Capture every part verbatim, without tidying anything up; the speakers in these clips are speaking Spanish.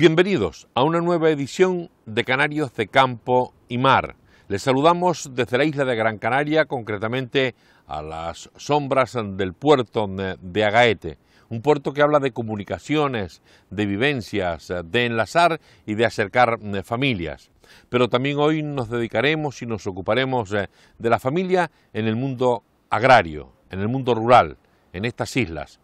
Bienvenidos a una nueva edición de Canarios de Campo y Mar. Les saludamos desde la isla de Gran Canaria, concretamente a las sombras del puerto de Agaete, un puerto que habla de comunicaciones, de vivencias, de enlazar y de acercar familias. Pero también hoy nos dedicaremos y nos ocuparemos de la familia en el mundo agrario, en el mundo rural, en estas islas.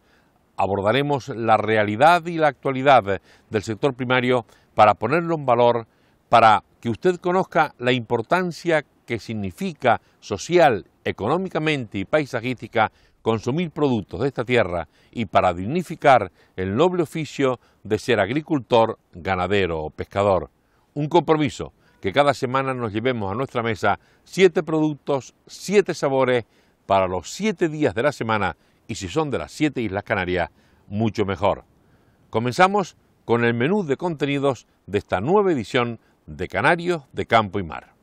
Abordaremos la realidad y la actualidad del sector primario para ponerlo en valor, para que usted conozca la importancia que significa social, económicamente y paisajística consumir productos de esta tierra y para dignificar el noble oficio de ser agricultor, ganadero o pescador. Un compromiso, que cada semana nos llevemos a nuestra mesa siete productos, siete sabores para los siete días de la semana y si son de las siete Islas Canarias, mucho mejor. Comenzamos con el menú de contenidos de esta nueva edición de Canarios de Campo y Mar.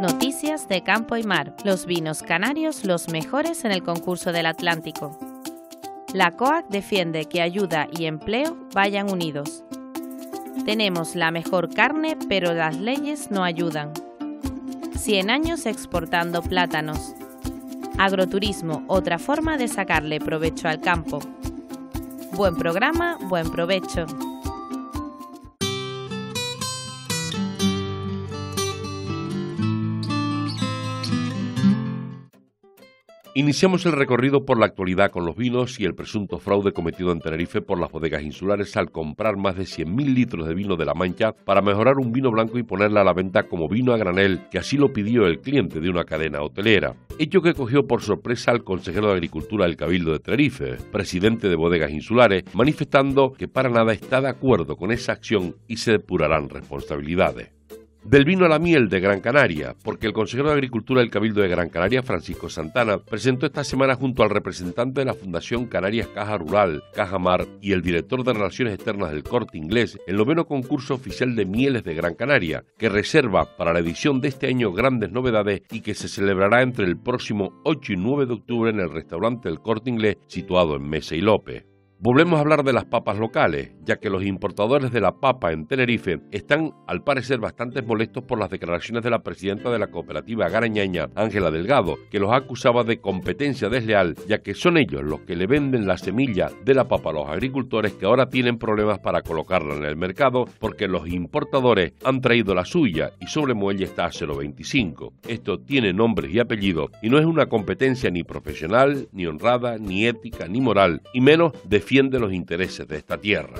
Noticias de Campo y Mar. Los vinos canarios los mejores en el concurso del Atlántico. La C O A C defiende que ayuda y empleo vayan unidos. Tenemos la mejor carne, pero las leyes no ayudan. cien años exportando plátanos. Agroturismo, otra forma de sacarle provecho al campo. Buen programa, buen provecho. Iniciamos el recorrido por la actualidad con los vinos y el presunto fraude cometido en Tenerife por las bodegas insulares al comprar más de cien mil litros de vino de La Mancha para mejorar un vino blanco y ponerla a la venta como vino a granel, que así lo pidió el cliente de una cadena hotelera. Hecho que cogió por sorpresa al consejero de Agricultura del Cabildo de Tenerife, presidente de Bodegas Insulares, manifestando que para nada está de acuerdo con esa acción y se depurarán responsabilidades. Del vino a la miel de Gran Canaria, porque el consejero de Agricultura del Cabildo de Gran Canaria, Francisco Santana, presentó esta semana junto al representante de la Fundación Canarias Caja Rural, Cajamar, y el director de Relaciones Externas del Corte Inglés, el noveno concurso oficial de mieles de Gran Canaria, que reserva para la edición de este año grandes novedades y que se celebrará entre el próximo ocho y nueve de octubre en el restaurante El Corte Inglés, situado en Mesa y López. Volvemos a hablar de las papas locales, ya que los importadores de la papa en Tenerife están, al parecer, bastante molestos por las declaraciones de la presidenta de la cooperativa garañaña, Ángela Delgado, que los acusaba de competencia desleal, ya que son ellos los que le venden la semilla de la papa a los agricultores que ahora tienen problemas para colocarla en el mercado porque los importadores han traído la suya y sobre muelle está a cero coma veinticinco. Esto tiene nombres y apellidos y no es una competencia ni profesional, ni honrada, ni ética, ni moral, y menos de defiende los intereses de esta tierra.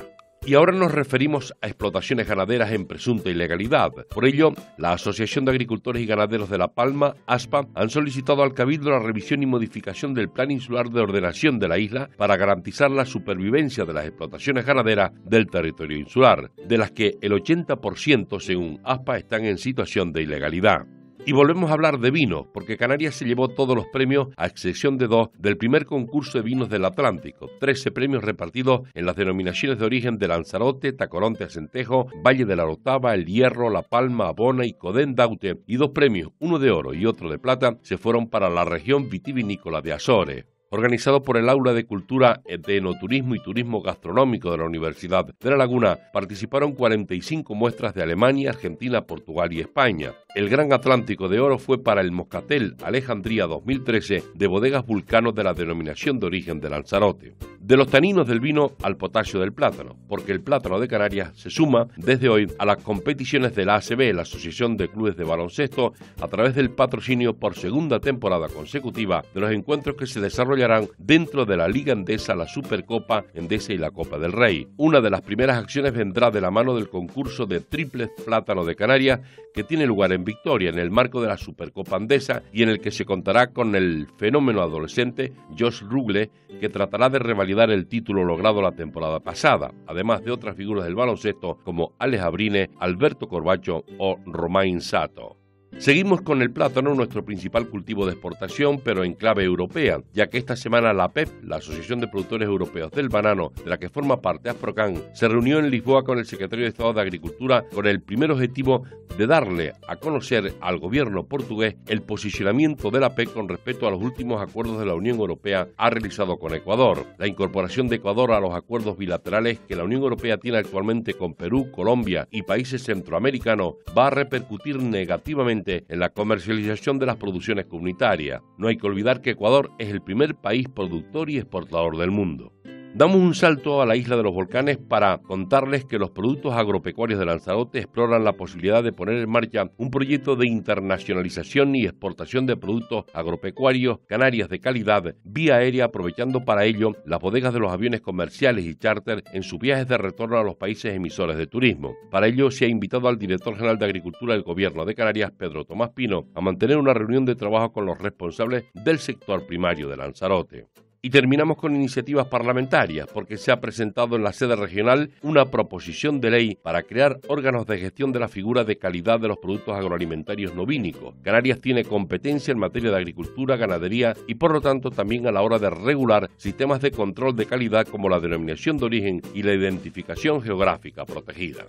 Y ahora nos referimos a explotaciones ganaderas en presunta ilegalidad. Por ello, la Asociación de Agricultores y Ganaderos de La Palma, ASPA, han solicitado al Cabildo la revisión y modificación del Plan Insular de Ordenación de la isla para garantizar la supervivencia de las explotaciones ganaderas del territorio insular, de las que el ochenta por ciento, según ASPA, están en situación de ilegalidad. Y volvemos a hablar de vino, porque Canarias se llevó todos los premios, a excepción de dos, del primer concurso de vinos del Atlántico. trece premios repartidos en las denominaciones de origen de Lanzarote, Tacoronte, Acentejo, Valle de la Orotava, El Hierro, La Palma, Abona y Codendaute. Y dos premios, uno de oro y otro de plata, se fueron para la región vitivinícola de Azores. Organizado por el Aula de Cultura de Enoturismo y Turismo Gastronómico de la Universidad de La Laguna, participaron cuarenta y cinco muestras de Alemania, Argentina, Portugal y España. El Gran Atlántico de Oro fue para el Moscatel Alejandría dos mil trece de Bodegas Vulcano de la denominación de origen de Lanzarote. De los taninos del vino al potasio del plátano, porque el plátano de Canarias se suma desde hoy a las competiciones de la A C B, la Asociación de Clubes de Baloncesto, a través del patrocinio por segunda temporada consecutiva de los encuentros que se desarrollan dentro de la Liga Endesa, la Supercopa Endesa y la Copa del Rey. Una de las primeras acciones vendrá de la mano del concurso de triples plátano de Canarias que tiene lugar en Victoria en el marco de la Supercopa Endesa y en el que se contará con el fenómeno adolescente Josh Rugle, que tratará de revalidar el título logrado la temporada pasada, además de otras figuras del baloncesto como Alex Abrines, Alberto Corbacho o Romain Sato. Seguimos con el plátano, nuestro principal cultivo de exportación, pero en clave europea, ya que esta semana la A P E P, la Asociación de Productores Europeos del Banano, de la que forma parte Asprocan, se reunió en Lisboa con el secretario de Estado de Agricultura con el primer objetivo de darle a conocer al gobierno portugués el posicionamiento de la A P E P con respecto a los últimos acuerdos de la Unión Europea ha realizado con Ecuador, la incorporación de Ecuador a los acuerdos bilaterales que la Unión Europea tiene actualmente con Perú, Colombia y países centroamericanos va a repercutir negativamente en la comercialización de las producciones comunitarias. No hay que olvidar que Ecuador es el primer país productor y exportador del mundo. Damos un salto a la isla de los volcanes para contarles que los productos agropecuarios de Lanzarote exploran la posibilidad de poner en marcha un proyecto de internacionalización y exportación de productos agropecuarios canarios de calidad vía aérea, aprovechando para ello las bodegas de los aviones comerciales y charter en sus viajes de retorno a los países emisores de turismo. Para ello se ha invitado al director general de Agricultura del Gobierno de Canarias, Pedro Tomás Pino, a mantener una reunión de trabajo con los responsables del sector primario de Lanzarote. Y terminamos con iniciativas parlamentarias, porque se ha presentado en la sede regional una proposición de ley para crear órganos de gestión de la figura de calidad de los productos agroalimentarios no vínicos. Canarias tiene competencia en materia de agricultura, ganadería y por lo tanto también a la hora de regular sistemas de control de calidad como la denominación de origen y la identificación geográfica protegida.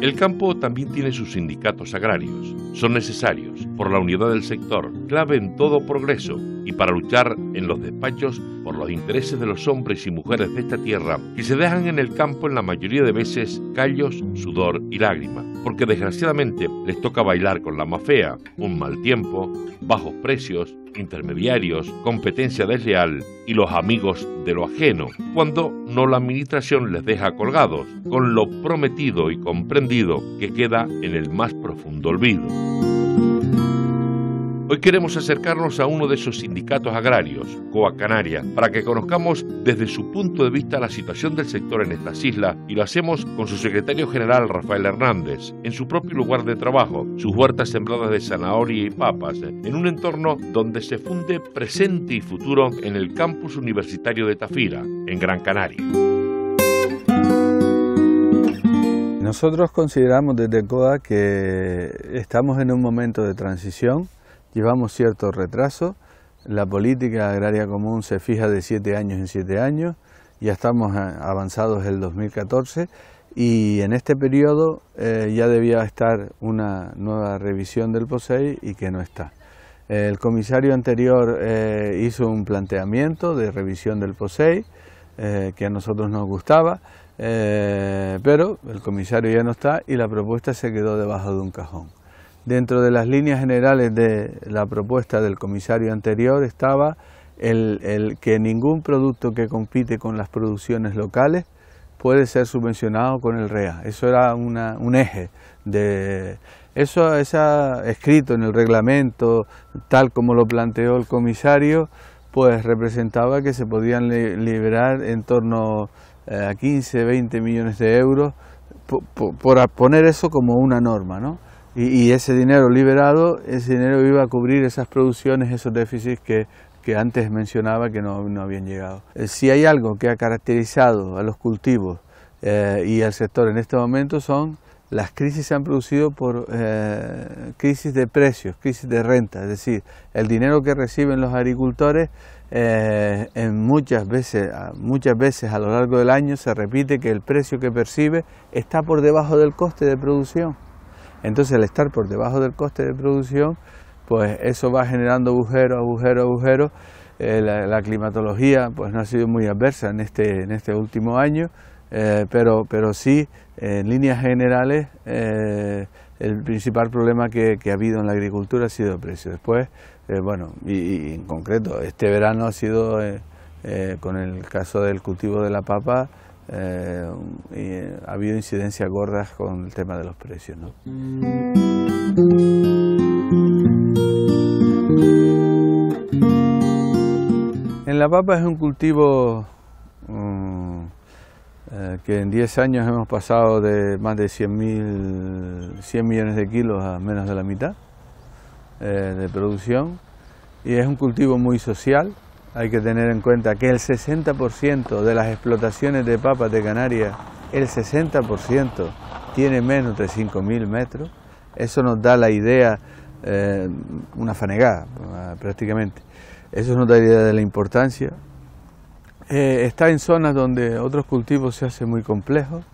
El campo también tiene sus sindicatos agrarios. Son necesarios por la unidad del sector, clave en todo progreso, y para luchar en los despachos por los intereses de los hombres y mujeres de esta tierra, que se dejan en el campo en la mayoría de veces callos, sudor y lágrimas, porque desgraciadamente les toca bailar con la más fea, un mal tiempo, bajos precios, intermediarios, competencia desleal y los amigos de lo ajeno, cuando no la administración les deja colgados, con lo prometido y comprendido que queda en el más profundo olvido. Hoy queremos acercarnos a uno de esos sindicatos agrarios, COAC Canarias, para que conozcamos desde su punto de vista la situación del sector en estas islas, y lo hacemos con su secretario general, Rafael Hernández, en su propio lugar de trabajo, sus huertas sembradas de zanahoria y papas, en un entorno donde se funde presente y futuro en el campus universitario de Tafira, en Gran Canaria. Nosotros consideramos desde COAC que estamos en un momento de transición. Llevamos cierto retraso, la política agraria común se fija de siete años en siete años, ya estamos avanzados el dos mil catorce y en este periodo eh, ya debía estar una nueva revisión del POSEI y que no está. El comisario anterior eh, hizo un planteamiento de revisión del POSEI eh, que a nosotros nos gustaba, eh, pero el comisario ya no está y la propuesta se quedó debajo de un cajón. Dentro de las líneas generales de la propuesta del comisario anterior estaba el, el que ningún producto que compite con las producciones locales puede ser subvencionado con el R E A. Eso era una, un eje de eso, esa, escrito en el reglamento tal como lo planteó el comisario, pues representaba que se podían liberar en torno a quince, veinte millones de euros por, por, por poner eso como una norma, ¿no? Y ese dinero liberado, ese dinero iba a cubrir esas producciones, esos déficits que, que antes mencionaba que no, no habían llegado. Si hay algo que ha caracterizado a los cultivos eh, y al sector en este momento son las crisis que se han producido por eh, crisis de precios, crisis de renta. Es decir, el dinero que reciben los agricultores eh, en muchas, veces, muchas veces a lo largo del año se repite que el precio que percibe está por debajo del coste de producción. Entonces, al estar por debajo del coste de producción, pues eso va generando agujero, agujero, agujero. Eh, la, la climatología pues no ha sido muy adversa en este, en este último año, eh, pero, pero sí, en líneas generales, eh, el principal problema que, que ha habido en la agricultura ha sido el precio. Después, eh, bueno, y, y en concreto, este verano ha sido, eh, eh, con el caso del cultivo de la papa, Eh, y ha habido incidencias gordas con el tema de los precios, ¿no? En la papa es un cultivo um, eh, que en diez años hemos pasado de más de cien millones de kilos a menos de la mitad eh, de producción. y es un cultivo muy social. Hay que tener en cuenta que el sesenta por ciento de las explotaciones de papas de Canarias, el sesenta por ciento tiene menos de cinco mil metros. Eso nos da la idea, eh, una fanegada prácticamente, eso nos da la idea de la importancia. Eh, está en zonas donde otros cultivos se hacen muy complejos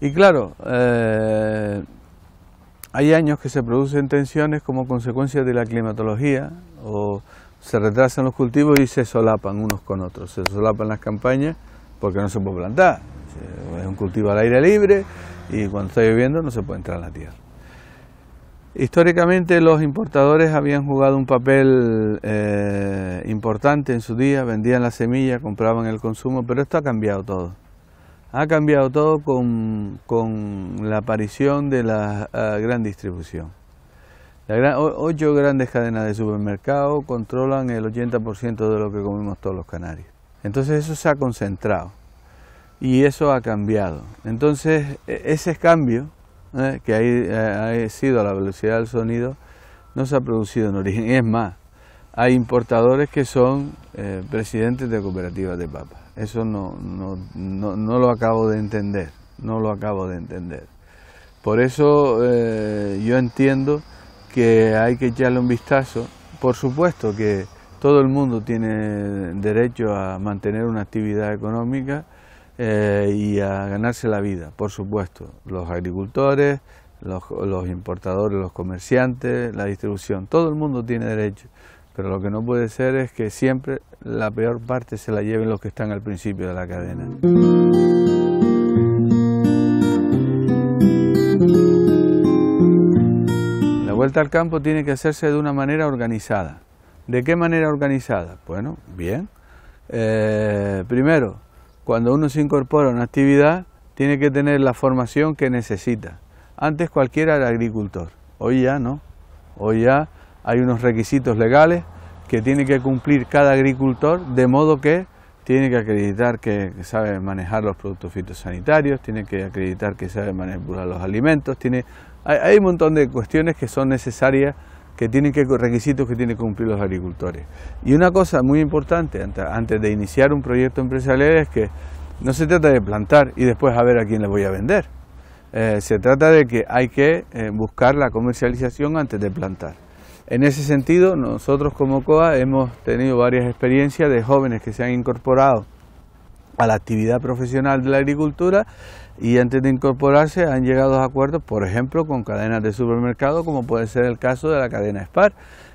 y claro, eh, hay años que se producen tensiones como consecuencia de la climatología o se retrasan los cultivos y se solapan unos con otros, se solapan las campañas porque no se puede plantar, es un cultivo al aire libre y cuando está lloviendo no se puede entrar en la tierra. Históricamente los importadores habían jugado un papel eh, importante en su día, vendían la semilla, compraban el consumo, pero esto ha cambiado todo. Ha cambiado todo con, con la aparición de la uh, gran distribución. La gran, ocho grandes cadenas de supermercado controlan el ochenta por ciento de lo que comemos todos los canarios. Entonces eso se ha concentrado y eso ha cambiado. Entonces ese cambio, Eh, que ha sido a la velocidad del sonido, no se ha producido en origen. Es más, hay importadores que son eh, presidentes de cooperativas de papas. Eso no, no, no, no lo acabo de entender, no lo acabo de entender. Por eso eh, yo entiendo que hay que echarle un vistazo. Por supuesto que todo el mundo tiene derecho a mantener una actividad económica, Eh, y a ganarse la vida, por supuesto, los agricultores, los, los importadores, los comerciantes, la distribución, todo el mundo tiene derecho, pero lo que no puede ser es que siempre la peor parte se la lleven los que están al principio de la cadena. La vuelta al campo tiene que hacerse de una manera organizada. ¿De qué manera organizada? Bueno, bien, eh, primero, cuando uno se incorpora a una actividad, tiene que tener la formación que necesita. Antes cualquiera era agricultor, hoy ya no. Hoy ya hay unos requisitos legales que tiene que cumplir cada agricultor, de modo que tiene que acreditar que sabe manejar los productos fitosanitarios, tiene que acreditar que sabe manipular los alimentos, tiene, hay, hay un montón de cuestiones que son necesarias, que tienen que, requisitos que tienen que cumplir los agricultores. Y una cosa muy importante antes de iniciar un proyecto empresarial es que no se trata de plantar y después a ver a quién le voy a vender. Eh, se trata de que hay que eh, buscar la comercialización antes de plantar. En ese sentido, nosotros como C O A hemos tenido varias experiencias de jóvenes que se han incorporado a la actividad profesional de la agricultura y antes de incorporarse han llegado a acuerdos, por ejemplo, con cadenas de supermercado, como puede ser el caso de la cadena SPAR.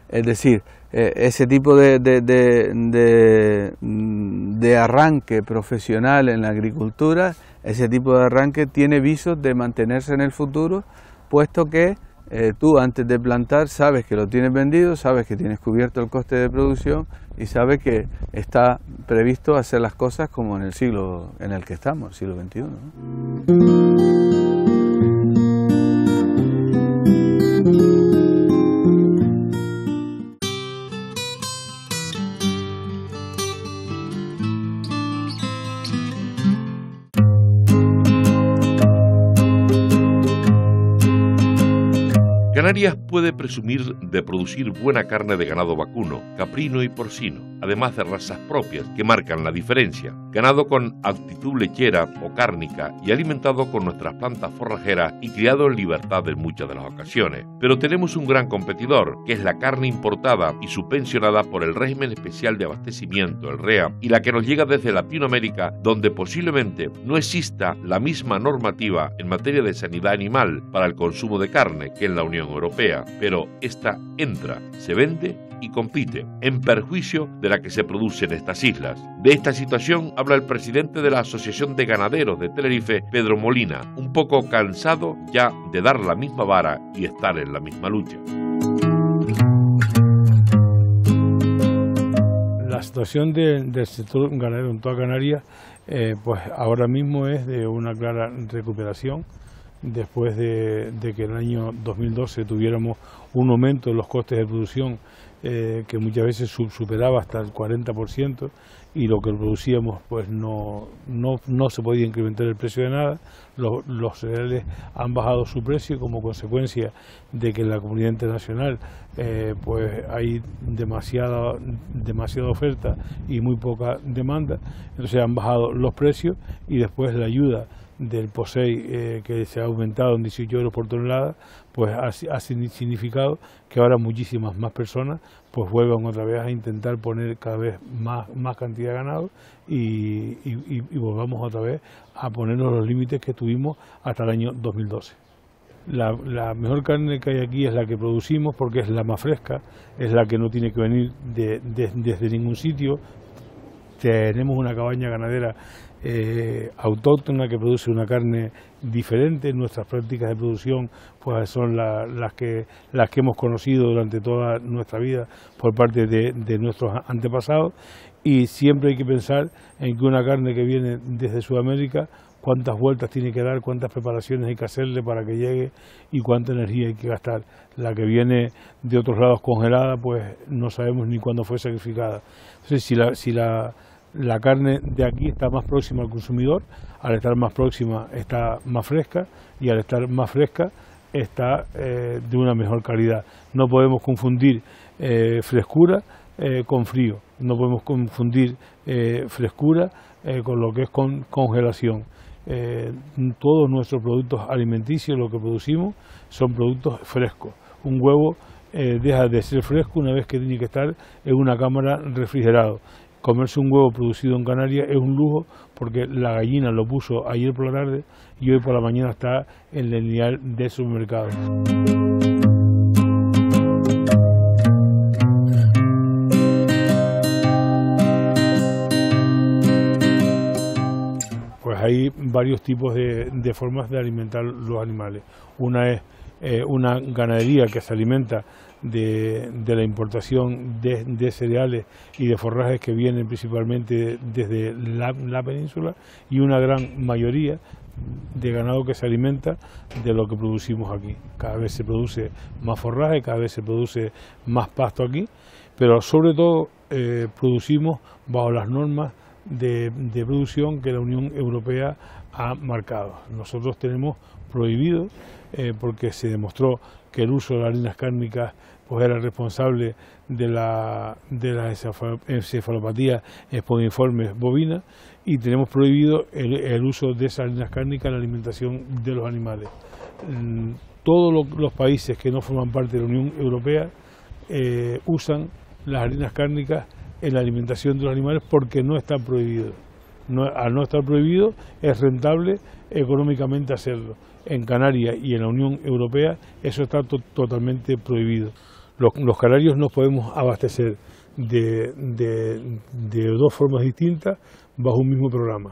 Es decir, eh, ese tipo de, de, de, de, de arranque profesional en la agricultura, ese tipo de arranque tiene visos de mantenerse en el futuro, puesto que eh, tú antes de plantar sabes que lo tienes vendido, sabes que tienes cubierto el coste de producción y sabes que está previsto hacer las cosas como en el siglo en el que estamos, el siglo veintiuno, ¿no? Canarias puede presumir de producir buena carne de ganado vacuno, caprino y porcino, además de razas propias que marcan la diferencia. Ganado con aptitud lechera o cárnica y alimentado con nuestras plantas forrajeras y criado en libertad en muchas de las ocasiones. Pero tenemos un gran competidor, que es la carne importada y subvencionada por el régimen especial de abastecimiento, el R E A, y la que nos llega desde Latinoamérica, donde posiblemente no exista la misma normativa en materia de sanidad animal para el consumo de carne que en la Unión Europea. Pero esta entra, se vende y compite, en perjuicio de la que se produce en estas islas. De esta situación habla el presidente de la Asociación de Ganaderos de Tenerife, Pedro Molina, un poco cansado ya de dar la misma vara y estar en la misma lucha. La situación de, del sector ganadero en toda Canarias, eh, pues ahora mismo es de una clara recuperación. Después de, de que en el año dos mil doce tuviéramos un aumento en los costes de producción eh, que muchas veces sub, superaba hasta el cuarenta por ciento y lo que producíamos pues no, no, no se podía incrementar el precio de nada. Los, los cereales han bajado su precio como consecuencia de que en la comunidad internacional eh, pues hay demasiada, demasiada oferta y muy poca demanda, entonces han bajado los precios y después la ayuda del POSEI eh, que se ha aumentado en dieciocho euros por tonelada, pues ha, ha significado que ahora muchísimas más personas pues vuelvan otra vez a intentar poner cada vez más, más cantidad de ganado y, y, y volvamos otra vez a ponernos los límites que tuvimos hasta el año dos mil doce. La, la mejor carne que hay aquí es la que producimos porque es la más fresca, es la que no tiene que venir de, de, desde ningún sitio. Tenemos una cabaña ganadera Eh, autóctona que produce una carne diferente. Nuestras prácticas de producción pues son la, las que las que hemos conocido durante toda nuestra vida por parte de, de nuestros antepasados, y siempre hay que pensar en que una carne que viene desde Sudamérica, cuántas vueltas tiene que dar, cuántas preparaciones hay que hacerle para que llegue y cuánta energía hay que gastar. La que viene de otros lados congelada, pues no sabemos ni cuándo fue sacrificada. Entonces, si la, si la La carne de aquí está más próxima al consumidor, al estar más próxima está más fresca y al estar más fresca está eh, de una mejor calidad. No podemos confundir eh, frescura eh, con frío, no podemos confundir eh, frescura eh, con lo que es con congelación. Eh, todos nuestros productos alimenticios, lo que producimos, son productos frescos. Un huevo eh, deja de ser fresco una vez que tiene que estar en una cámara refrigerado. Comerse un huevo producido en Canarias es un lujo porque la gallina lo puso ayer por la tarde y hoy por la mañana está en el lineal de supermercados. Pues hay varios tipos de, de formas de alimentar los animales. Una es eh, una ganadería que se alimenta De, de la importación de, de cereales y de forrajes que vienen principalmente desde la, la península, y una gran mayoría de ganado que se alimenta de lo que producimos aquí. Cada vez se produce más forraje, cada vez se produce más pasto aquí, pero sobre todo eh, producimos bajo las normas de, de producción que la Unión Europea ha marcado. Nosotros tenemos prohibido, eh, porque se demostró que el uso de las harinas cárnicas pues era responsable de la de las encefalopatías espondiliformes bovinas, y tenemos prohibido el, el uso de esas harinas cárnicas en la alimentación de los animales. Todos los, los países que no forman parte de la Unión Europea eh, usan las harinas cárnicas en la alimentación de los animales porque no están prohibidos. No, al no estar prohibido es rentable económicamente hacerlo. En Canarias y en la Unión Europea eso está to totalmente prohibido. Los, los canarios nos podemos abastecer de, de, de dos formas distintas bajo un mismo programa,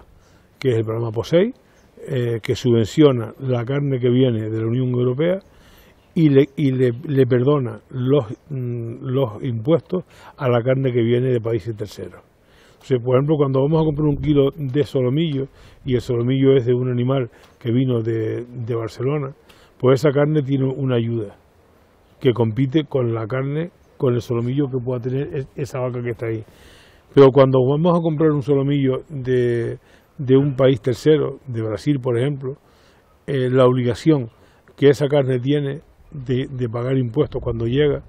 que es el programa POSEI, eh, que subvenciona la carne que viene de la Unión Europea y le, y le, le perdona los, los impuestos a la carne que viene de países terceros. Por ejemplo, cuando vamos a comprar un kilo de solomillo, y el solomillo es de un animal que vino de, de Barcelona, pues esa carne tiene una ayuda que compite con la carne, con el solomillo que pueda tener esa vaca que está ahí. Pero cuando vamos a comprar un solomillo de, de un país tercero, de Brasil por ejemplo, eh, la obligación que esa carne tiene de, de pagar impuestos cuando llega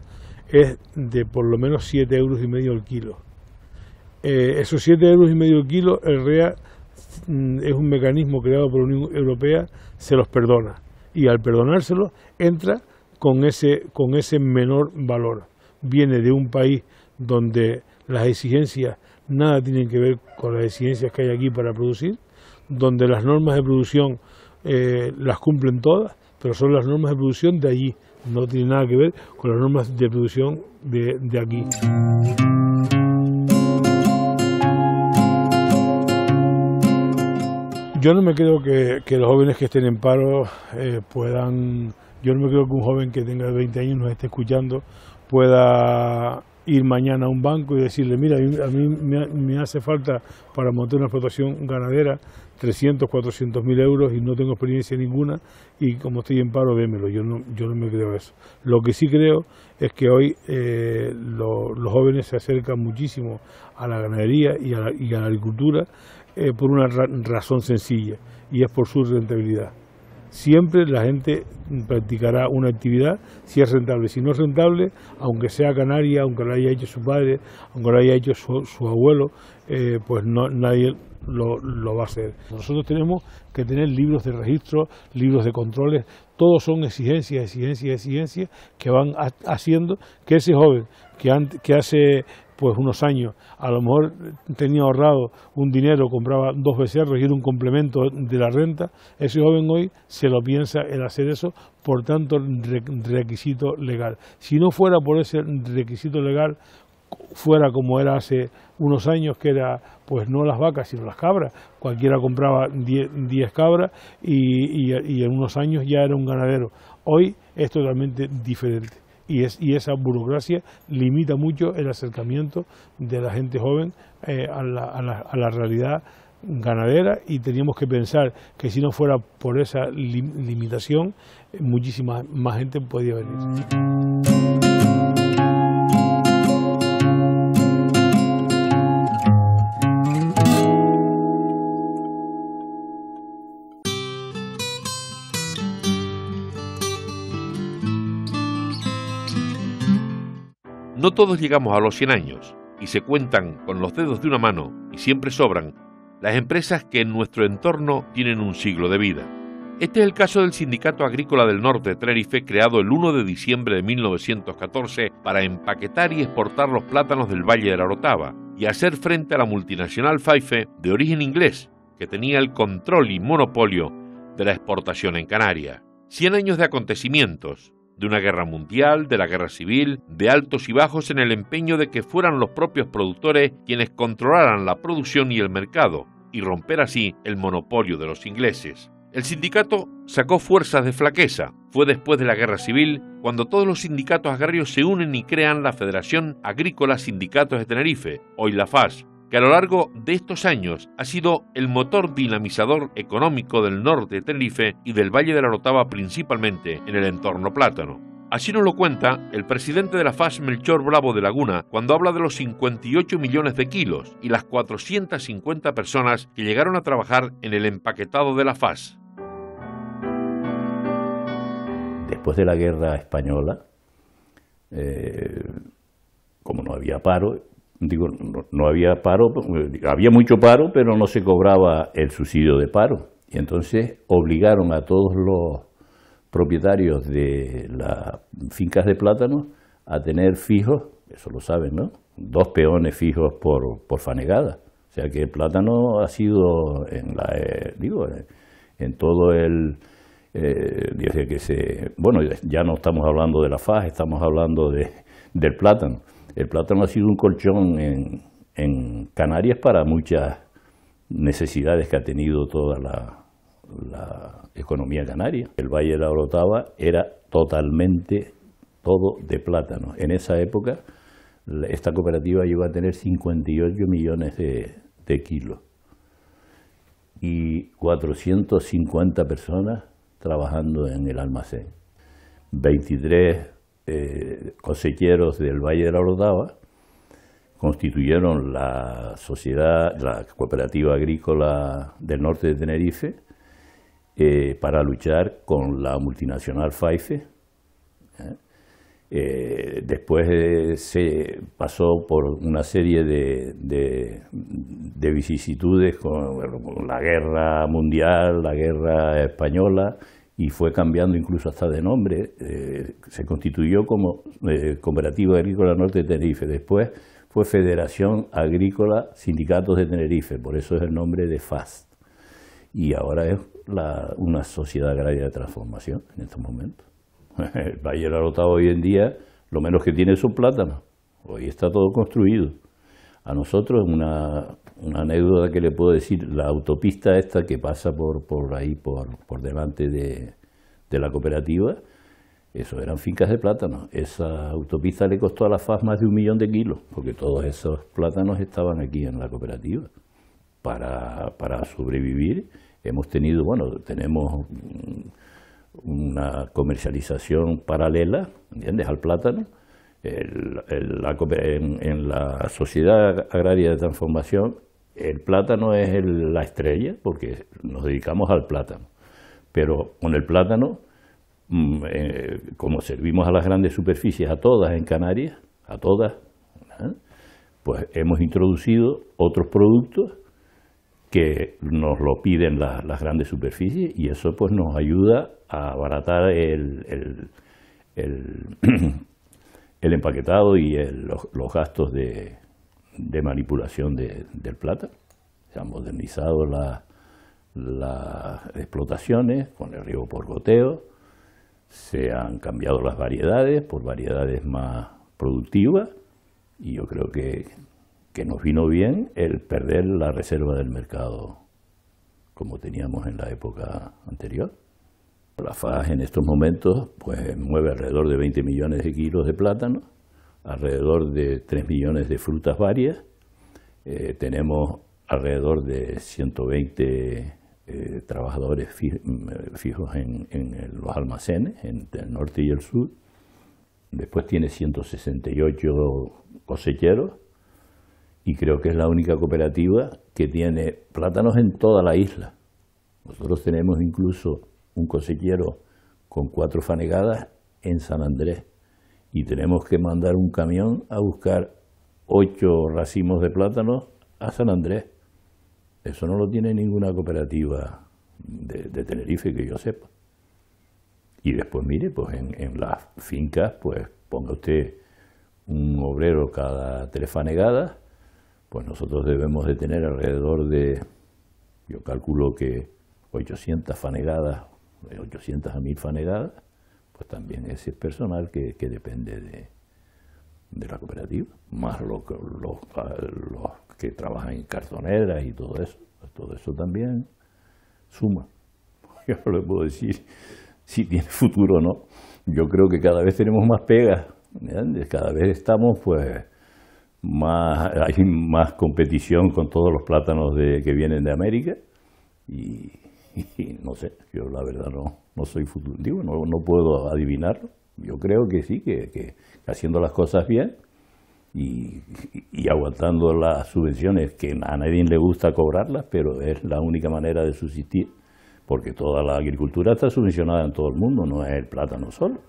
es de por lo menos siete euros y medio el kilo. Eh, esos siete euros y medio el kilo, el R E A mm, es un mecanismo creado por la Unión Europea, se los perdona, y al perdonárselos entra con ese, con ese menor valor. Viene de un país donde las exigencias nada tienen que ver con las exigencias que hay aquí para producir, donde las normas de producción eh, las cumplen todas, pero son las normas de producción de allí, no tienen nada que ver con las normas de producción de, de aquí. Yo no me creo que, que los jóvenes que estén en paro eh, puedan... Yo no me creo que un joven que tenga veinte años nos esté escuchando pueda ir mañana a un banco y decirle, mira, a mí me hace falta para montar una explotación ganadera trescientos, cuatrocientos mil euros y no tengo experiencia ninguna y como estoy en paro, démelo. Yo no, yo no me creo eso. Lo que sí creo es que hoy eh, lo, los jóvenes se acercan muchísimo a la ganadería y a la, y a la agricultura eh, por una ra razón sencilla, y es por su rentabilidad. Siempre la gente practicará una actividad si es rentable. Si no es rentable, aunque sea canaria, aunque lo haya hecho su padre, aunque lo haya hecho su, su abuelo, eh, pues no, nadie lo, lo va a hacer. Nosotros tenemos que tener libros de registro, libros de controles, todos son exigencias, exigencias, exigencias que van a, haciendo que ese joven que, antes, que hace... pues unos años, a lo mejor tenía ahorrado un dinero, compraba dos becerros y era un complemento de la renta, ese joven hoy se lo piensa el hacer eso por tanto requisito legal. Si no fuera por ese requisito legal, fuera como era hace unos años, que era pues no las vacas sino las cabras, cualquiera compraba diez cabras y, y, y en unos años ya era un ganadero. Hoy es totalmente diferente. Y, es, y esa burocracia limita mucho el acercamiento de la gente joven eh, a, la, a, la, a la realidad ganadera, y teníamos que pensar que si no fuera por esa lim, limitación, eh, muchísima más gente podía venir. No todos llegamos a los cien años y se cuentan con los dedos de una mano, y siempre sobran las empresas que en nuestro entorno tienen un siglo de vida. Este es el caso del Sindicato Agrícola del Norte de Tenerife, creado el uno de diciembre de mil novecientos catorce para empaquetar y exportar los plátanos del Valle de la Orotava y hacer frente a la multinacional Fyffes, de origen inglés, que tenía el control y monopolio de la exportación en Canarias. cien años de acontecimientos, de una guerra mundial, de la guerra civil, de altos y bajos en el empeño de que fueran los propios productores quienes controlaran la producción y el mercado, y romper así el monopolio de los ingleses. El sindicato sacó fuerzas de flaqueza. Fue después de la guerra civil cuando todos los sindicatos agrarios se unen y crean la Federación Agrícola Sindicatos de Tenerife, hoy la F A S, que a lo largo de estos años ha sido el motor dinamizador económico del norte de Tenerife y del Valle de la Orotava, principalmente en el entorno plátano. Así nos lo cuenta el presidente de la F A S, Melchor Bravo de Laguna, cuando habla de los cincuenta y ocho millones de kilos y las cuatrocientas cincuenta personas que llegaron a trabajar en el empaquetado de la F A S. Después de la guerra española, eh, como no había paro, Digo, no, no había paro, había mucho paro, pero no se cobraba el subsidio de paro. Y entonces obligaron a todos los propietarios de las fincas de plátanos a tener fijos, eso lo saben, ¿no? Dos peones fijos por, por fanegada. O sea que el plátano ha sido, en la, eh, digo, en todo el... Eh, desde que se, bueno, ya no estamos hablando de la F A S, estamos hablando de, del plátano. El plátano ha sido un colchón en, en Canarias para muchas necesidades que ha tenido toda la, la economía canaria. El Valle de la Orotava era totalmente todo de plátano. En esa época esta cooperativa llegó a tener cincuenta y ocho millones de, de kilos y cuatrocientas cincuenta personas trabajando en el almacén. veintitrés Eh, cosecheros del Valle de la Orotava constituyeron la sociedad, la cooperativa agrícola del norte de Tenerife, eh, para luchar con la multinacional Fyffes. ¿eh? Eh, después eh, se pasó por una serie de, de, de vicisitudes con, bueno, con la guerra mundial, la guerra española, y fue cambiando incluso hasta de nombre. Eh, se constituyó como eh, Cooperativa Agrícola Norte de Tenerife, después fue Federación Agrícola Sindicatos de Tenerife, por eso es el nombre de F A S, y ahora es la, una sociedad agraria de transformación en estos momentos. El Valle de la Orotava hoy en día lo menos que tiene son plátanos, hoy está todo construido. A nosotros, una, una anécdota que le puedo decir, la autopista esta que pasa por, por ahí, por, por delante de, de la cooperativa, Eso eran fincas de plátanos. Esa autopista le costó a la F A S más de un millón de kilos, porque todos esos plátanos estaban aquí en la cooperativa. Para, para sobrevivir hemos tenido, bueno, tenemos una comercialización paralela, ¿entiendes?, al plátano. El, el, la, en, en la Sociedad Agraria de Transformación, el plátano es el, la estrella, porque nos dedicamos al plátano. Pero con el plátano, eh, como servimos a las grandes superficies, a todas en Canarias, a todas, ¿eh?, pues hemos introducido otros productos que nos lo piden la, las grandes superficies, y eso pues nos ayuda a abaratar el... el, el el empaquetado y el, los, los gastos de, de manipulación de, del plátano. Se han modernizado la, las explotaciones con el riego por goteo, se han cambiado las variedades por variedades más productivas, y yo creo que, que nos vino bien el perder la reserva del mercado como teníamos en la época anterior. La F A S en estos momentos pues mueve alrededor de veinte millones de kilos de plátano, alrededor de tres millones de frutas varias, eh, tenemos alrededor de ciento veinte eh, trabajadores fijos en, en los almacenes, entre el norte y el sur. Después tiene ciento sesenta y ocho cosecheros, y creo que es la única cooperativa que tiene plátanos en toda la isla. Nosotros tenemos incluso un cosechero con cuatro fanegadas en San Andrés, y tenemos que mandar un camión a buscar ocho racimos de plátanos a San Andrés. Eso no lo tiene ninguna cooperativa de, de Tenerife que yo sepa. Y después, mire, pues en, en las fincas, pues ponga usted un obrero cada tres fanegadas, pues nosotros debemos de tener alrededor de, yo calculo que ochocientas fanegadas, de ochocientas a mil fanegadas, pues también ese personal que, que depende de, de la cooperativa, más los, los, los que trabajan en cartoneras y todo eso, pues todo eso también suma. Yo no le puedo decir si tiene futuro o no. Yo creo que cada vez tenemos más pegas, ¿entiendes? Cada vez estamos, pues, más, hay más competición con todos los plátanos de, que vienen de América, y... Y no sé, yo la verdad no, no soy futuro, digo, no, no puedo adivinarlo. Yo creo que sí, que, que haciendo las cosas bien y, y aguantando las subvenciones, que a nadie le gusta cobrarlas, pero es la única manera de subsistir, porque toda la agricultura está subvencionada en todo el mundo, no es el plátano solo.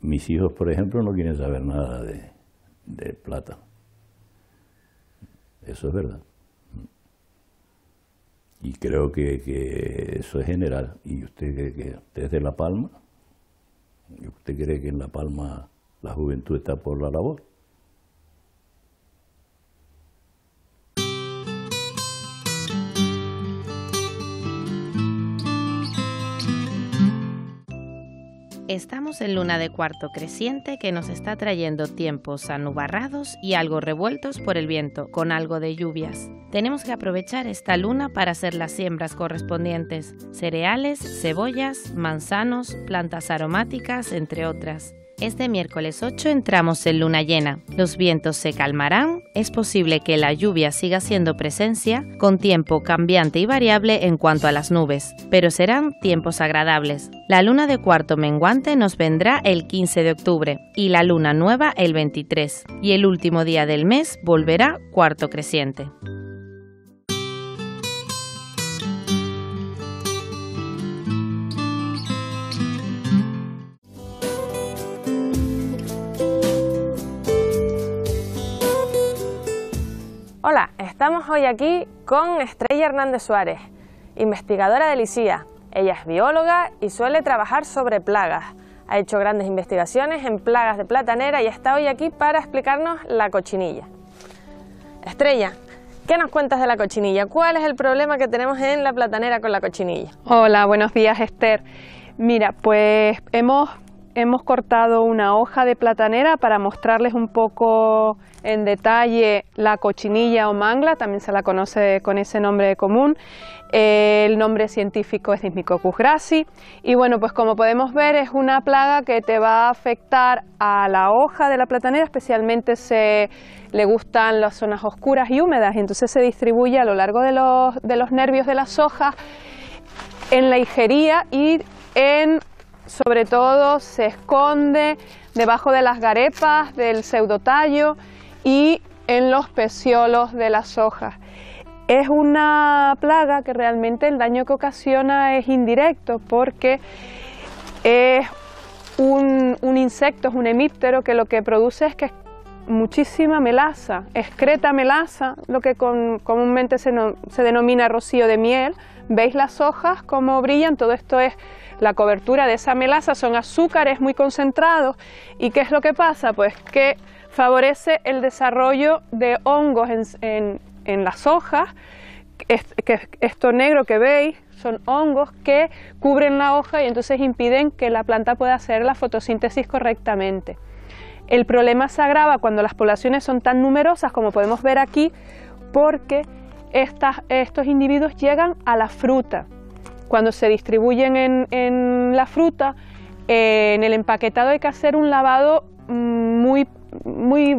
Mis hijos, por ejemplo, no quieren saber nada de, de plátano. Eso es verdad. Y creo que, que eso es general. ¿Y usted cree que usted es de La Palma? ¿Y usted cree que en La Palma la juventud está por la labor? Estamos en luna de cuarto creciente que nos está trayendo tiempos anubarrados y algo revueltos por el viento, con algo de lluvias. Tenemos que aprovechar esta luna para hacer las siembras correspondientes: cereales, cebollas, manzanos, plantas aromáticas, entre otras. Este miércoles ocho entramos en luna llena. Los vientos se calmarán, es posible que la lluvia siga siendo presencia, con tiempo cambiante y variable en cuanto a las nubes, pero serán tiempos agradables. La luna de cuarto menguante nos vendrá el quince de octubre y la luna nueva el veintitrés, y el último día del mes volverá cuarto creciente. Hola, estamos hoy aquí con Estrella Hernández Suárez, investigadora del I C I A. Ella es bióloga y suele trabajar sobre plagas. Ha hecho grandes investigaciones en plagas de platanera y está hoy aquí para explicarnos la cochinilla. Estrella, ¿qué nos cuentas de la cochinilla? ¿Cuál es el problema que tenemos en la platanera con la cochinilla? Hola, buenos días, Esther. Mira, pues hemos hemos cortado una hoja de platanera para mostrarles un poco en detalle la cochinilla o mangla, también se la conoce con ese nombre común. El nombre científico es Dismicocus grassi y bueno, pues como podemos ver es una plaga que te va a afectar a la hoja de la platanera, especialmente se le gustan las zonas oscuras y húmedas, y entonces se distribuye a lo largo de los, de los nervios de las hojas, en la hijería y en, sobre todo se esconde debajo de las garepas del pseudotallo y en los peciolos de las hojas. Es una plaga que realmente el daño que ocasiona es indirecto porque es un, un insecto, es un hemíptero que lo que produce es que muchísima melaza, excreta melaza, lo que con, comúnmente se, no, se denomina rocío de miel. Veis las hojas como brillan, todo esto es la cobertura de esa melaza, son azúcares muy concentrados. ¿Y qué es lo que pasa? Pues que favorece el desarrollo de hongos en, en en las hojas. Esto negro que veis son hongos que cubren la hoja y entonces impiden que la planta pueda hacer la fotosíntesis correctamente. El problema se agrava cuando las poblaciones son tan numerosas como podemos ver aquí, porque estas, estos individuos llegan a la fruta. Cuando se distribuyen en, en la fruta, eh, en el empaquetado hay que hacer un lavado muy muy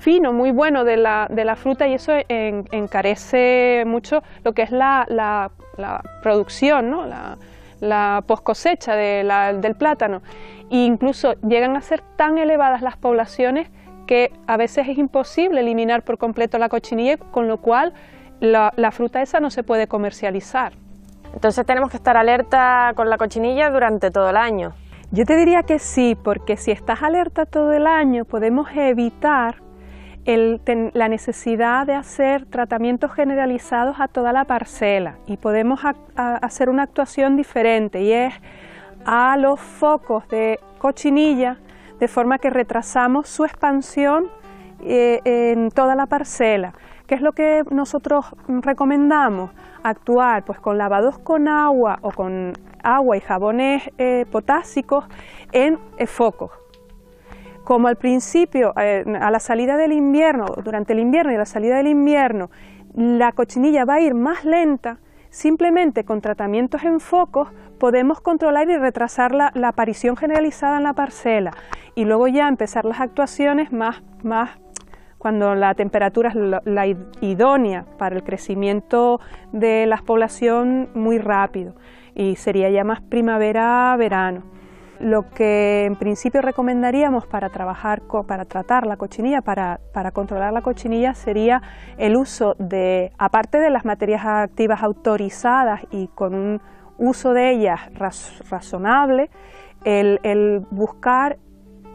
fino, muy bueno de la, de la fruta, y eso en, encarece mucho lo que es la, la, la producción, ¿no? la, la post cosecha de la, del plátano. E incluso llegan a ser tan elevadas las poblaciones que a veces es imposible eliminar por completo la cochinilla, con lo cual la, la fruta esa no se puede comercializar. Entonces tenemos que estar alerta con la cochinilla durante todo el año. Yo te diría que sí, porque si estás alerta todo el año podemos evitar el, ten, la necesidad de hacer tratamientos generalizados a toda la parcela, y podemos a, a hacer una actuación diferente, y es a los focos de cochinilla, de forma que retrasamos su expansión eh, en toda la parcela. ¿Qué es lo que nosotros recomendamos? Actuar pues con lavados con agua o con agua y jabones eh, potásicos en eh, focos. Como al principio, eh, a la salida del invierno, durante el invierno y a la salida del invierno, la cochinilla va a ir más lenta, simplemente con tratamientos en focos podemos controlar y retrasar la, la aparición generalizada en la parcela, y luego ya empezar las actuaciones más, más cuando la temperatura es la, la idónea para el crecimiento de la población muy rápido. Y sería ya más primavera-verano. Lo que en principio recomendaríamos para trabajar, para tratar la cochinilla, para, para controlar la cochinilla, sería el uso de, aparte de las materias activas autorizadas y con un uso de ellas raz, razonable, el, el buscar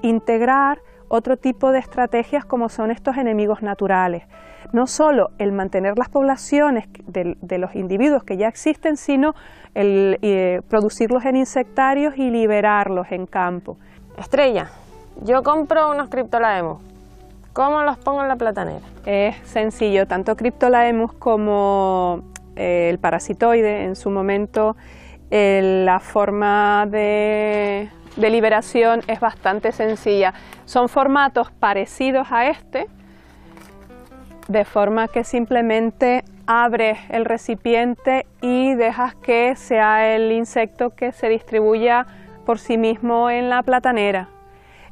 integrar otro tipo de estrategias como son estos enemigos naturales. No solo el mantener las poblaciones de, de los individuos que ya existen, sino el eh, producirlos en insectarios y liberarlos en campo. Estrella, yo compro unos Cryptolaemus, ¿cómo los pongo en la platanera? Es sencillo, tanto Cryptolaemus como eh, el parasitoide, en su momento eh, la forma de, de liberación es bastante sencilla. Son formatos parecidos a este, de forma que simplemente abres el recipiente y dejas que sea el insecto que se distribuya por sí mismo en la platanera.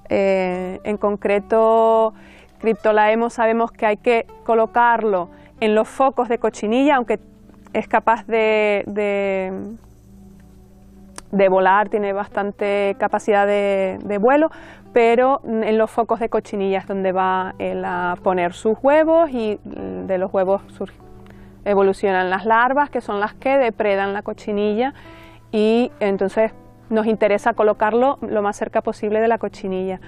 Eh, en concreto, Cryptolaemus sabemos que hay que colocarlo en los focos de cochinilla, aunque es capaz de, de, de volar, tiene bastante capacidad de, de vuelo, pero en los focos de cochinilla es donde va él a poner sus huevos, y de los huevos surgen, evolucionan las larvas, que son las que depredan la cochinilla, y entonces nos interesa colocarlo lo más cerca posible de la cochinilla.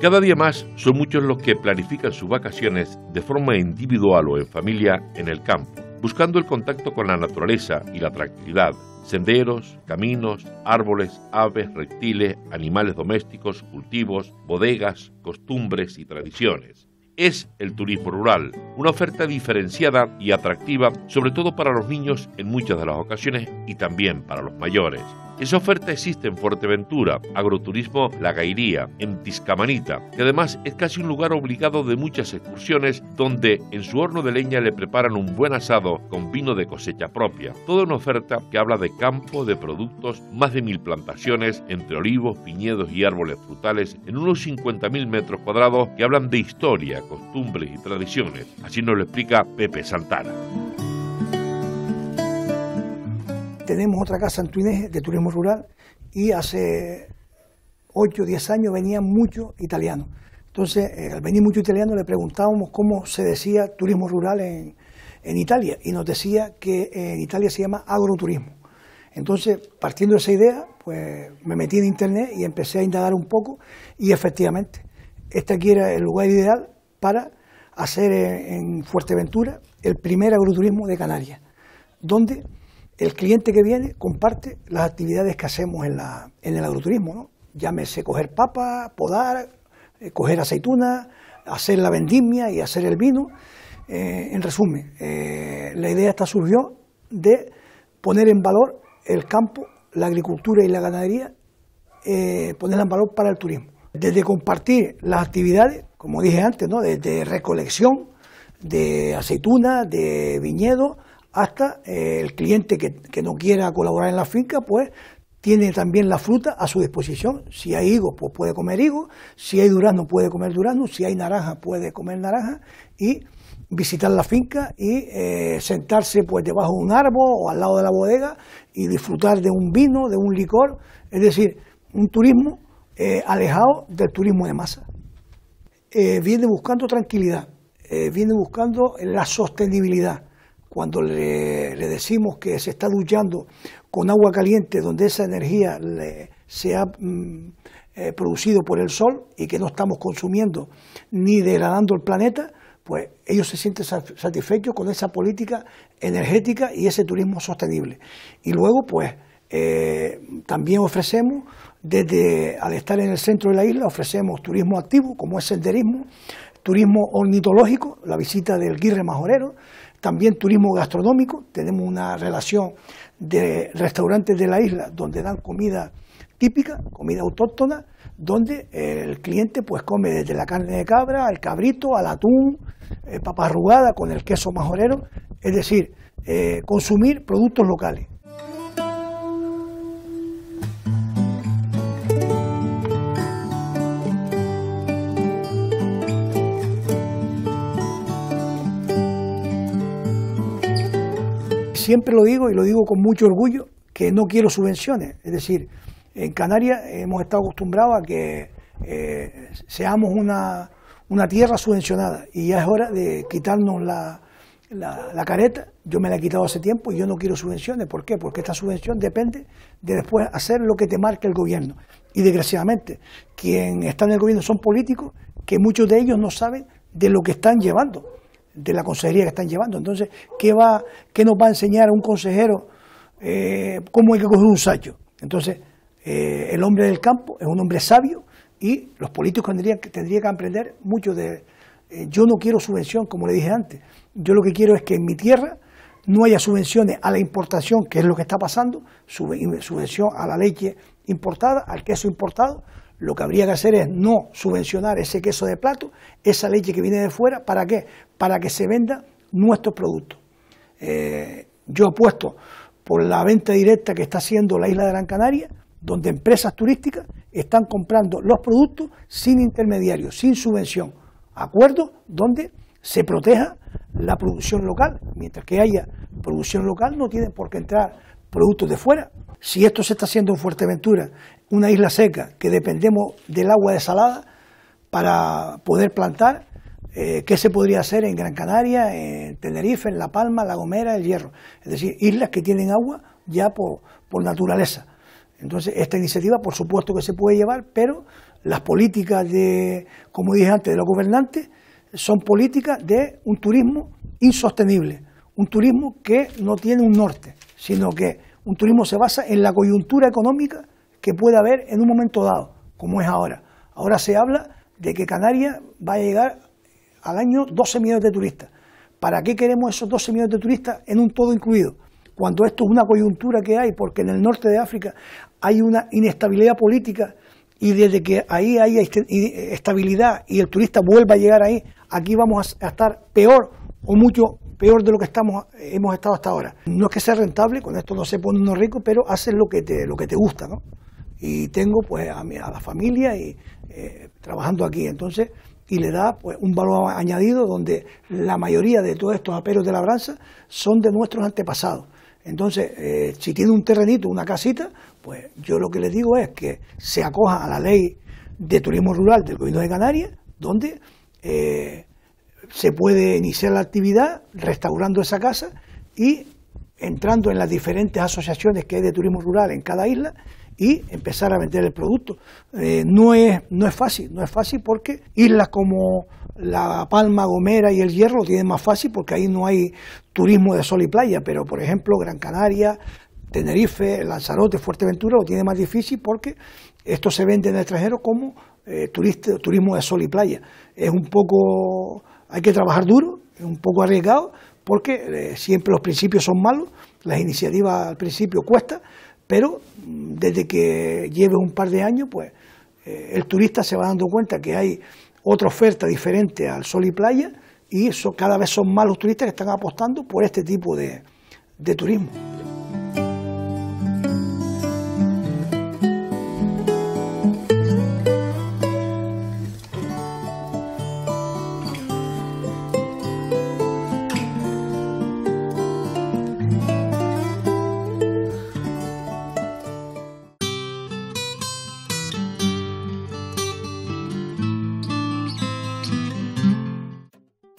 Cada día más son muchos los que planifican sus vacaciones de forma individual o en familia en el campo, buscando el contacto con la naturaleza y la tranquilidad, senderos, caminos, árboles, aves, reptiles, animales domésticos, cultivos, bodegas, costumbres y tradiciones. Es el turismo rural, una oferta diferenciada y atractiva, sobre todo para los niños en muchas de las ocasiones y también para los mayores. Esa oferta existe en Fuerteventura, Agroturismo La Gairía, en Tiscamanita, que además es casi un lugar obligado de muchas excursiones, donde en su horno de leña le preparan un buen asado con vino de cosecha propia. Toda una oferta que habla de campo, de productos, más de mil plantaciones, entre olivos, viñedos y árboles frutales, en unos cincuenta mil metros cuadrados que hablan de historia, costumbres y tradiciones. Así nos lo explica Pepe Santana. Tenemos otra casa en Túnez de turismo rural y hace ocho o diez años venían muchos italianos. Entonces, al venir muchos italianos le preguntábamos cómo se decía turismo rural en, en Italia, y nos decía que en Italia se llama agroturismo. Entonces, partiendo de esa idea, pues me metí en internet y empecé a indagar un poco, y efectivamente, este aquí era el lugar ideal para hacer en Fuerteventura el primer agroturismo de Canarias, donde el cliente que viene comparte las actividades que hacemos en, la, en el agroturismo, ¿no? Llámese coger papa, podar, eh, coger aceituna, hacer la vendimia y hacer el vino. Eh, en resumen, eh, la idea esta surgió de poner en valor el campo, la agricultura y la ganadería, eh, ponerla en valor para el turismo. Desde compartir las actividades, como dije antes, ¿no? Desde recolección de aceituna, de viñedo, hasta eh, el cliente que, que no quiera colaborar en la finca, pues tiene también la fruta a su disposición. Si hay higo, pues puede comer higo, si hay durazno, puede comer durazno, si hay naranja, puede comer naranja, y visitar la finca y eh, sentarse pues debajo de un árbol o al lado de la bodega y disfrutar de un vino, de un licor, es decir, un turismo eh, alejado del turismo de masa. Eh, viene buscando tranquilidad, eh, viene buscando la sostenibilidad. Cuando le, le decimos que se está duchando con agua caliente, donde esa energía le, se ha mm, eh, producido por el sol y que no estamos consumiendo ni degradando el planeta, pues ellos se sienten satisfechos con esa política energética y ese turismo sostenible. Y luego, pues, eh, también ofrecemos, desde al estar en el centro de la isla, ofrecemos turismo activo, como es senderismo, turismo ornitológico, la visita del guirre majorero, también turismo gastronómico. Tenemos una relación de restaurantes de la isla donde dan comida típica, comida autóctona, donde el cliente pues come desde la carne de cabra, al cabrito, al atún, eh, papa arrugada con el queso majorero, es decir, eh, consumir productos locales. Siempre lo digo, y lo digo con mucho orgullo, que no quiero subvenciones. Es decir, en Canarias hemos estado acostumbrados a que eh, seamos una, una tierra subvencionada, y ya es hora de quitarnos la, la, la careta. Yo me la he quitado hace tiempo y yo no quiero subvenciones. ¿Por qué? Porque esta subvención depende de después hacer lo que te marque el gobierno. Y desgraciadamente, quien está en el gobierno son políticos que muchos de ellos no saben de lo que están llevando, de la consejería que están llevando. Entonces, ¿qué, va, qué nos va a enseñar a un consejero eh, cómo hay que coger un sacho? Entonces, eh, el hombre del campo es un hombre sabio, y los políticos tendrían, tendrían que aprender mucho de... Eh, yo no quiero subvención, como le dije antes. Yo lo que quiero es que en mi tierra no haya subvenciones a la importación, que es lo que está pasando, subvención a la leche importada, al queso importado. Lo que habría que hacer es no subvencionar ese queso de plato, esa leche que viene de fuera. ¿Para qué? Para que se venda nuestros productos. Eh, yo apuesto por la venta directa que está haciendo la isla de Gran Canaria, donde empresas turísticas están comprando los productos sin intermediarios, sin subvención. Acuerdos donde se proteja la producción local. Mientras que haya producción local, no tienen por qué entrar productos de fuera. Si esto se está haciendo en Fuerteventura, una isla seca, que dependemos del agua desalada para poder plantar, eh, ¿qué se podría hacer en Gran Canaria, en Tenerife, en La Palma, La Gomera, El Hierro? Es decir, islas que tienen agua ya por, por naturaleza. Entonces, esta iniciativa, por supuesto que se puede llevar, pero las políticas de, como dije antes, de los gobernantes, son políticas de un turismo insostenible, un turismo que no tiene un norte, sino que un turismo se basa en la coyuntura económica que puede haber en un momento dado, como es ahora. Ahora se habla de que Canarias va a llegar al año doce millones de turistas. ¿Para qué queremos esos doce millones de turistas en un todo incluido? Cuando esto es una coyuntura que hay, porque en el norte de África hay una inestabilidad política, y desde que ahí hay estabilidad y el turista vuelva a llegar ahí, aquí vamos a estar peor o mucho peor de lo que estamos, hemos estado hasta ahora. No es que sea rentable, con esto no se pone uno rico, pero haces lo que te, lo que te gusta, ¿no? Y tengo pues a, mi, a la familia y, eh, trabajando aquí, entonces, y le da pues un valor añadido donde la mayoría de todos estos aperos de labranza son de nuestros antepasados. Entonces, eh, si tiene un terrenito, una casita, pues yo lo que les digo es que se acoja a la ley de turismo rural del Gobierno de Canarias, donde eh, se puede iniciar la actividad restaurando esa casa y entrando en las diferentes asociaciones que hay de turismo rural en cada isla, y empezar a vender el producto. Eh, no es, no es fácil, no es fácil porque islas como La Palma, Gomera y El Hierro lo tienen más fácil porque ahí no hay turismo de sol y playa, pero por ejemplo Gran Canaria, Tenerife, Lanzarote, Fuerteventura lo tiene más difícil porque esto se vende en el extranjero como eh, turista, turismo de sol y playa. Es un poco, hay que trabajar duro, es un poco arriesgado porque eh, siempre los principios son malos, las iniciativas al principio cuesta, pero desde que lleve un par de años, pues eh, el turista se va dando cuenta que hay otra oferta diferente al sol y playa, y eso, cada vez son más los turistas que están apostando por este tipo de, de turismo.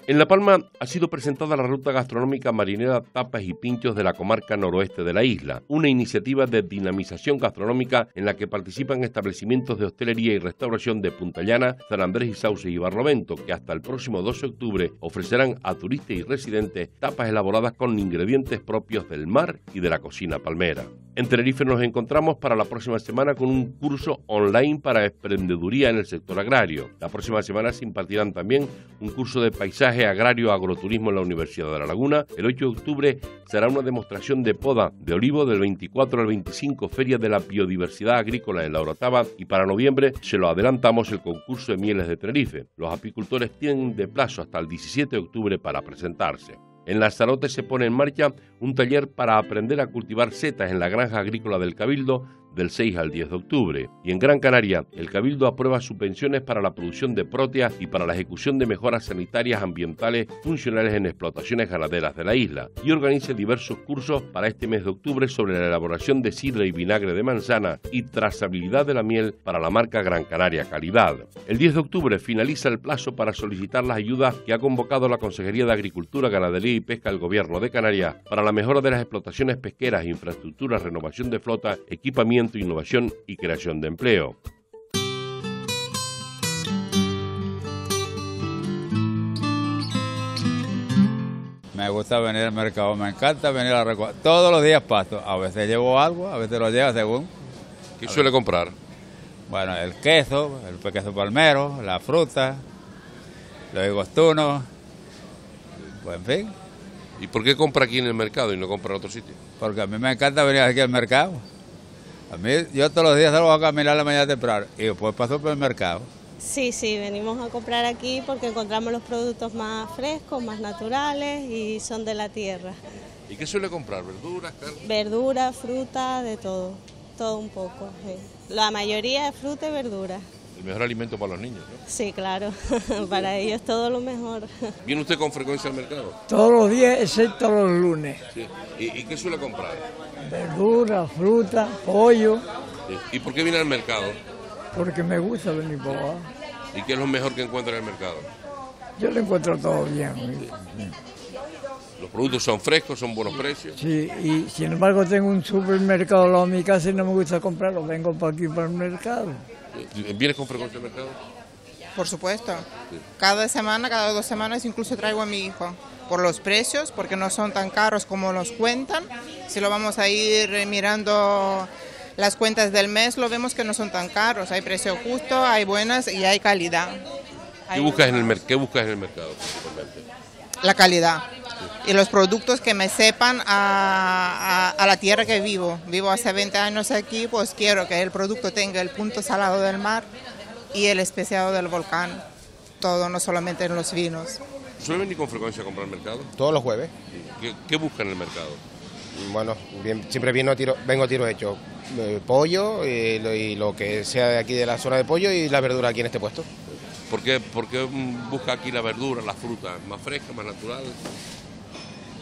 En La Palma ha sido presentada la ruta gastronómica marinera Tapas y Pinchos de la comarca noroeste de la isla, una iniciativa de dinamización gastronómica en la que participan establecimientos de hostelería y restauración de Punta Llana, San Andrés y Sauces y Barlovento, que hasta el próximo doce de octubre ofrecerán a turistas y residentes tapas elaboradas con ingredientes propios del mar y de la cocina palmera. En Tenerife nos encontramos para la próxima semana con un curso online para emprendeduría en el sector agrario. La próxima semana se impartirán también un curso de paisaje agrario agroturismo en la Universidad de La Laguna. El ocho de octubre será una demostración de poda de olivo del veinticuatro al veinticinco, Feria de la Biodiversidad Agrícola en la Orotava, y para noviembre se lo adelantamos el concurso de mieles de Tenerife. Los apicultores tienen de plazo hasta el diecisiete de octubre para presentarse. En Lanzarote se pone en marcha un taller para aprender a cultivar setas en la granja agrícola del Cabildo del seis al diez de octubre. Y en Gran Canaria, el Cabildo aprueba subvenciones para la producción de próteas y para la ejecución de mejoras sanitarias, ambientales, funcionales en explotaciones ganaderas de la isla, y organiza diversos cursos para este mes de octubre sobre la elaboración de sidra y vinagre de manzana y trazabilidad de la miel para la marca Gran Canaria Calidad. El diez de octubre finaliza el plazo para solicitar las ayudas que ha convocado la Consejería de Agricultura, Ganadería y Pesca del Gobierno de Canarias para la mejora de las explotaciones pesqueras, infraestructuras, renovación de flota, equipamiento, innovación y creación de empleo. Me gusta venir al mercado, me encanta venir a recoger. Todos los días paso, a veces llevo algo, a veces lo llevo según. ¿Qué suele comprar? Bueno, el queso, el queso palmero, la fruta, los higostunos, pues en fin. ¿Y por qué compra aquí en el mercado y no compra en otro sitio? Porque a mí me encanta venir aquí al mercado. A mí, yo todos los días salgo a caminar la mañana temprano y después paso por el mercado. Sí, sí, venimos a comprar aquí porque encontramos los productos más frescos, más naturales y son de la tierra. ¿Y qué suele comprar? ¿Verduras, carne? Verduras, fruta, de todo, todo un poco. Sí. La mayoría es fruta y verdura. El mejor alimento para los niños, ¿no? Sí, claro, para ellos todo lo mejor. ¿Viene usted con frecuencia al mercado? Todos los días, excepto los lunes. Sí. ¿Y, y qué suele comprar? Verduras, frutas, pollo. ¿Y por qué viene al mercado? Porque me gusta venir por acá. ¿Y qué es lo mejor que encuentra en el mercado? Yo lo encuentro todo bien. Sí. Bien. ¿Los productos son frescos, son buenos precios? Sí, y sin embargo tengo un supermercado al lado de mi casa y no me gusta comprarlo, vengo para aquí para el mercado. ¿Vienes con frecuencia al mercado? Por supuesto. Cada semana, cada dos semanas incluso traigo a mi hijo. Por los precios, porque no son tan caros como nos cuentan. Si lo vamos a ir mirando las cuentas del mes, lo vemos que no son tan caros. Hay precio justo, hay buenas y hay calidad. ¿Qué buscas en el, qué buscas en el mercado principalmente? La calidad. Y los productos que me sepan a, a, a la tierra que vivo. Vivo hace veinte años aquí, pues quiero que el producto tenga el punto salado del mar y el especiado del volcán. Todo, no solamente en los vinos. ¿Suele venir con frecuencia a comprar al mercado? Todos los jueves. ¿Qué, qué busca en el mercado? Bueno, bien, siempre vino a tiro, vengo a tiro hecho. Eh, pollo y lo, y lo que sea de aquí de la zona de pollo y la verdura aquí en este puesto. ¿Por qué, por qué busca aquí la verdura, la fruta? ¿Más fresca, más natural?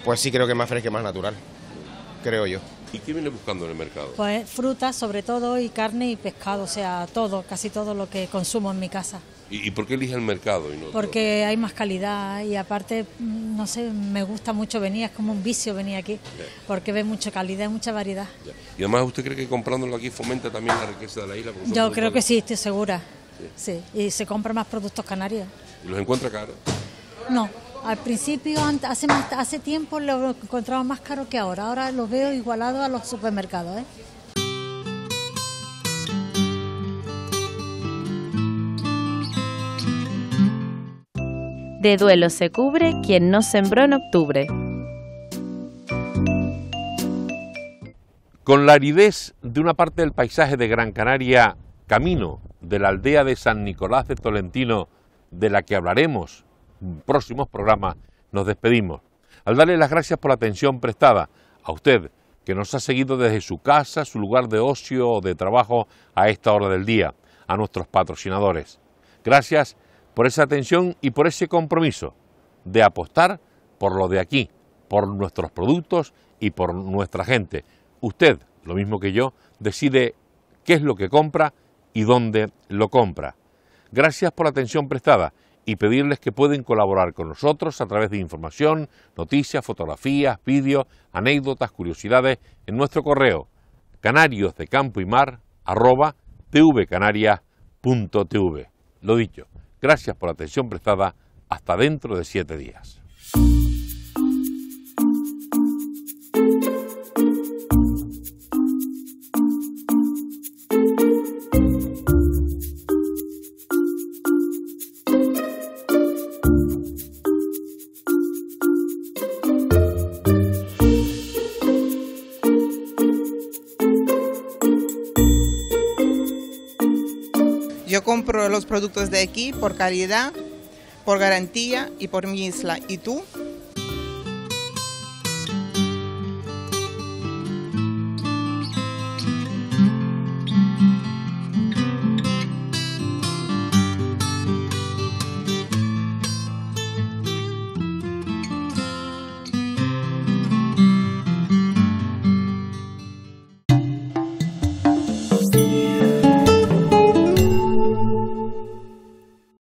Pues sí, creo que más fresca y más natural, creo yo. ¿Y qué viene buscando en el mercado? Pues frutas sobre todo y carne y pescado, o sea, todo, casi todo lo que consumo en mi casa. ¿Y, y por qué elige el mercado? Y no Porque todo? Hay más calidad y aparte, no sé, me gusta mucho venir, es como un vicio venir aquí, yeah. porque ve mucha calidad, mucha variedad. Yeah. Y además, ¿usted cree que comprándolo aquí fomenta también la riqueza de la isla? Yo creo que sí, estoy segura, sí. sí, y se compran más productos canarios. ¿Y los encuentra caros? No. Al principio, hace, más, hace tiempo lo encontraba más caro que ahora. Ahora lo veo igualado a los supermercados, ¿eh? De duelo se cubre quien no sembró en octubre. Con la aridez de una parte del paisaje de Gran Canaria, camino de la aldea de San Nicolás de Tolentino, de la que hablaremos próximos programas, nos despedimos al darle las gracias por la atención prestada a usted que nos ha seguido desde su casa, su lugar de ocio o de trabajo a esta hora del día, a nuestros patrocinadores. Gracias por esa atención y por ese compromiso de apostar por lo de aquí, por nuestros productos y por nuestra gente. Usted, lo mismo que yo, decide qué es lo que compra y dónde lo compra. Gracias por la atención prestada y pedirles que pueden colaborar con nosotros a través de información, noticias, fotografías, vídeos, anécdotas, curiosidades en nuestro correo canarios de campo y mar arroba t v canarias punto t v. Lo dicho, gracias por la atención prestada. Hasta dentro de siete días. Yo compro los productos de aquí por calidad, por garantía y por mi isla. ¿Y tú?